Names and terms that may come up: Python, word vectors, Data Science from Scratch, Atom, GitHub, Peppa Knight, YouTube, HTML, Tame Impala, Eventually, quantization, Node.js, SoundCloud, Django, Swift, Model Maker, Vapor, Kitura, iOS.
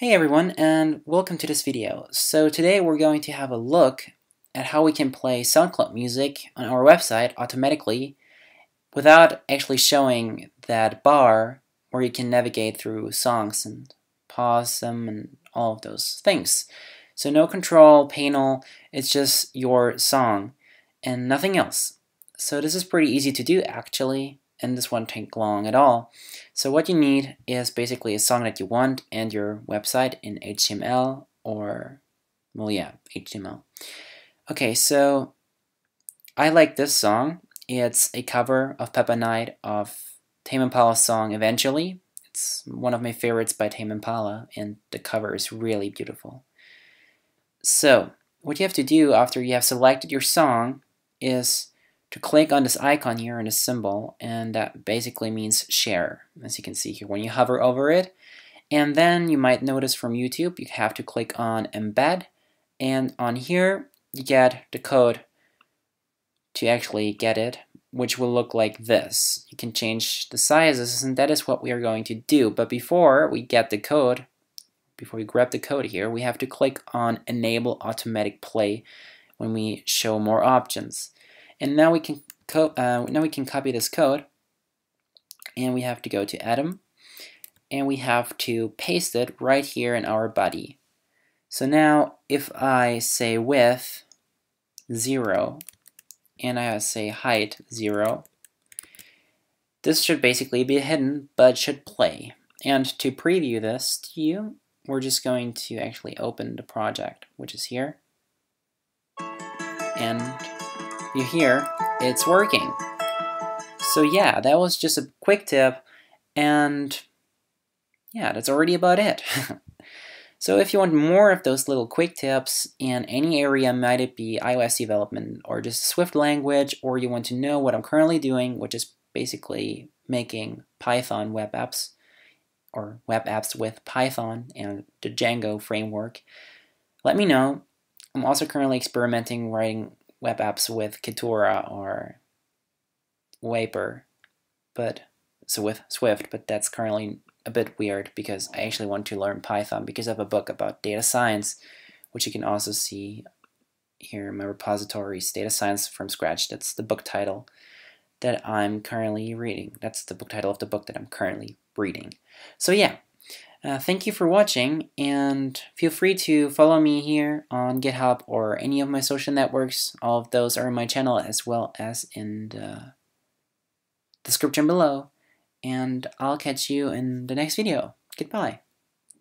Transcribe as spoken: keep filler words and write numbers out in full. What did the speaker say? Hey everyone, and welcome to this video. So today we're going to have a look at how we can play SoundCloud music on our website automatically without actually showing that bar where you can navigate through songs and pause them and all of those things. So no control panel, it's just your song and nothing else. So this is pretty easy to do actually, and this won't take long at all. So what you need is basically a song that you want and your website in H T M L or, well yeah, H T M L. Okay, so I like this song. It's a cover of Peppa Knight of Tame Impala's song Eventually. It's one of my favorites by Tame Impala, and the cover is really beautiful. So what you have to do after you have selected your song is to click on this icon here and this symbol, and that basically means share, as you can see here when you hover over it. And then you might notice from YouTube you have to click on embed, and on here you get the code to actually get it, which will look like this. You can change the sizes, and that is what we are going to do. But before we get the code, before we grab the code here, we have to click on enable automatic play when we show more options. And now we can co uh, now we can copy this code, and we have to go to Atom, and we have to paste it right here in our body. So now if I say width zero and I say height zero, this should basically be hidden but should play. And to preview this to you, we're just going to actually open the project, which is here, and you hear it's working. So yeah, that was just a quick tip, and yeah, that's already about it. So if you want more of those little quick tips in any area, might it be iOS development or just Swift language, or you want to know what I'm currently doing, which is basically making Python web apps or web apps with Python and the Django framework, let me know. I'm also currently experimenting writing web apps with Kitura or Vapor, but so with Swift, but that's currently a bit weird because I actually want to learn Python because I have a book about data science, which you can also see here in my repositories, Data Science from Scratch. That's the book title that I'm currently reading. That's the book title of the book that I'm currently reading. So yeah, uh, thank you for watching, and feel free to follow me here on GitHub or any of my social networks. All of those are in my channel as well as in the description below. And I'll catch you in the next video. Goodbye.